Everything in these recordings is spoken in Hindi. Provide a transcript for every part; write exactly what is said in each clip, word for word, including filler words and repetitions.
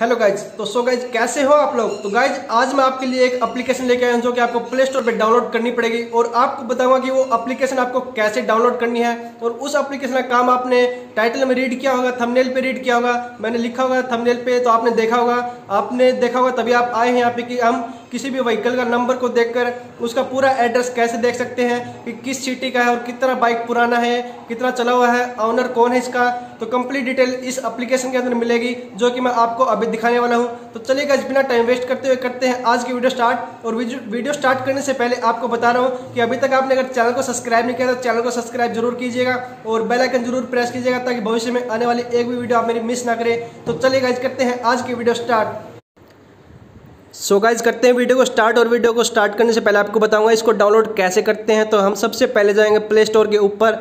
हेलो गाइज, तो सो गाइज कैसे हो आप लोग। तो गाइज आज मैं आपके लिए एक एप्लीकेशन लेके आया हूं जो कि आपको प्ले स्टोर पर डाउनलोड करनी पड़ेगी और आपको बताऊंगा कि वो एप्लीकेशन आपको कैसे डाउनलोड करनी है। और उस एप्लीकेशन का काम आपने टाइटल में रीड किया होगा, थंबनेल पे रीड किया होगा, मैंने लिखा होगा थंबनेल पे, तो आपने देखा होगा आपने देखा होगा तभी आप आए हैं यहाँ पे कि हम किसी भी व्हीकल का नंबर को देखकर उसका पूरा एड्रेस कैसे देख सकते हैं कि किस सिटी का है और कितना बाइक पुराना है, कितना चला हुआ है, ऑनर कौन है इसका। तो कंप्लीट डिटेल इस एप्लीकेशन के अंदर मिलेगी जो कि मैं आपको अभी दिखाने वाला हूं। तो चलिए गाइस बिना टाइम वेस्ट करते हुए करते हैं आज की वीडियो स्टार्ट। और वीडियो स्टार्ट करने से पहले आपको बता रहा हूं कि अभी तक आपने अगर चैनल को सब्सक्राइब नहीं किया तो चैनल को सब्सक्राइब जरूर कीजिएगा और बेल आइकन जरूर प्रेस कीजिएगा ताकि भविष्य में आने वाली एक भी वीडियो आप मेरी मिस ना करें। तो चलिए गाइस करते हैं आज की video start. So so guys करते हैं वीडियो को स्टार्ट। और वीडियो को स्टार्ट करने से पहले आपको बताऊंगा इसको डाउनलोड कैसे करते हैं। तो हम सबसे पहले जाएंगे प्ले स्टोर के ऊपर।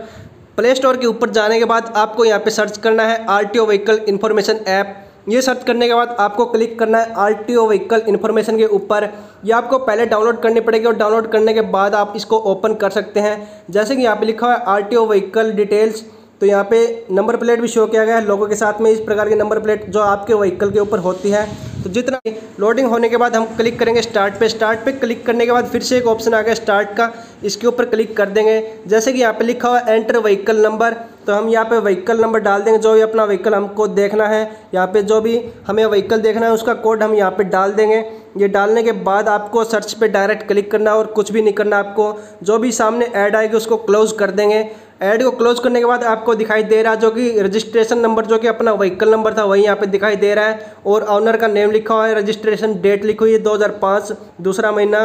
प्ले स्टोर के ऊपर जाने के बाद आपको यहाँ पे सर्च करना है आरटीओ व्हीकल इन्फॉर्मेशन ऐप। ये सर्च करने के बाद आपको क्लिक करना है आरटीओ व्हीकल इन्फॉर्मेशन के ऊपर। ये आपको पहले डाउनलोड करनी पड़ेगी और डाउनलोड करने के बाद आप इसको ओपन कर सकते हैं। जैसे कि यहाँ पर लिखा हुआ है आरटीओ व्हीकल डिटेल्स, तो यहाँ पे नंबर प्लेट भी शो किया गया है लोगों के साथ में, इस प्रकार की नंबर प्लेट जो आपके व्हीकल के ऊपर होती है। तो जितना लोडिंग होने के बाद हम क्लिक करेंगे स्टार्ट पे। स्टार्ट पे क्लिक करने के बाद फिर से एक ऑप्शन आ गया स्टार्ट का, इसके ऊपर क्लिक कर देंगे। जैसे कि यहाँ पे लिखा हुआ एंटर व्हीकल नंबर, तो हम यहाँ पे व्हीकल नंबर डाल देंगे। जो भी अपना व्हीकल हमको देखना है, यहाँ पे जो भी हमें व्हीकल देखना है उसका कोड हम यहाँ पे डाल देंगे। ये डालने के बाद आपको सर्च पे डायरेक्ट क्लिक करना और कुछ भी नहीं करना। आपको जो भी सामने ऐड आएगी उसको क्लोज कर देंगे। ऐड को क्लोज करने के बाद आपको दिखाई दे रहा है जो कि रजिस्ट्रेशन नंबर, जो कि अपना व्हीकल नंबर था वही यहाँ पे दिखाई दे रहा है। और ऑनर का नेम लिखा हुआ है, रजिस्ट्रेशन डेट लिखी हुई है दो हज़ार पाँच दूसरा महीना,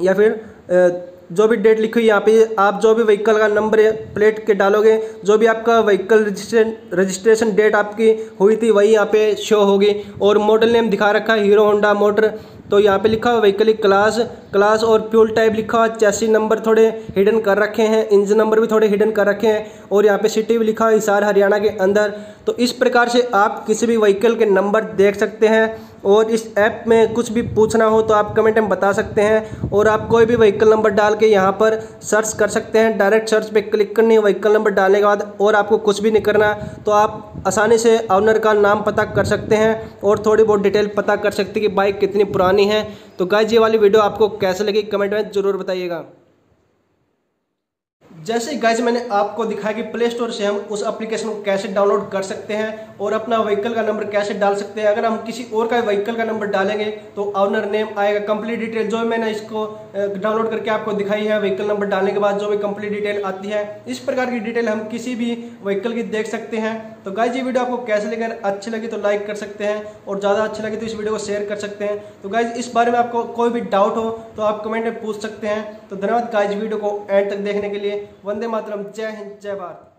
या फिर जो भी डेट लिखी हुई यहाँ पे। आप जो भी व्हीकल का नंबर प्लेट के डालोगे, जो भी आपका व्हीकल रजिस्ट्रेशन रजिस्ट्रेशन डेट आपकी हुई थी वही यहाँ पे शो होगी। और मॉडल नेम दिखा रखा है हीरो होंडा मोटर। तो यहाँ पे लिखा हुआ व्हीकल क्लास क्लास और फ्यूल टाइप लिखा हुआ। चैसी नंबर थोड़े हिडन कर रखे हैं, इंजन नंबर भी थोड़े हिडन कर रखे हैं। और यहाँ पे सिटी भी लिखा है हिसार हरियाणा के अंदर। तो इस प्रकार से आप किसी भी व्हीकल के नंबर देख सकते हैं। और इस ऐप में कुछ भी पूछना हो तो आप कमेंट में बता सकते हैं। और आप कोई भी व्हीकल नंबर डाल के यहाँ पर सर्च कर सकते हैं। डायरेक्ट सर्च पे क्लिक करनी है व्हीकल नंबर डालने के बाद, और आपको कुछ भी नहीं करना। तो आप आसानी से ऑनर का नाम पता कर सकते हैं और थोड़ी बहुत डिटेल पता कर सकते हैं कि बाइक कितनी पुरानी है। तो गाइस ये वाली वीडियो आपको कैसे लगी कमेंट में ज़रूर बताइएगा। जैसे ही गाइज मैंने आपको दिखाया कि प्ले स्टोर से हम उस एप्लीकेशन को कैसे डाउनलोड कर सकते हैं और अपना व्हीकल का नंबर कैसे डाल सकते हैं। अगर हम किसी और का व्हीकल का नंबर डालेंगे तो ऑनर नेम आएगा, कंप्लीट डिटेल जो मैंने इसको डाउनलोड करके आपको दिखाई है। व्हीकल नंबर डालने के बाद जो भी कंप्लीट डिटेल आती है, इस प्रकार की डिटेल हम किसी भी व्हीकल की देख सकते हैं। तो गाइज ये वीडियो आपको कैसे लगी, अगर अच्छी लगी तो लाइक कर सकते हैं और ज़्यादा अच्छी लगी तो इस वीडियो को शेयर कर सकते हैं। तो गाइज इस बारे में आपको कोई भी डाउट हो तो आप कमेंट में पूछ सकते हैं। तो धन्यवाद गाइज वीडियो को एंड तक देखने के लिए। वंदे मातरम, जय हिंद, जय भारत।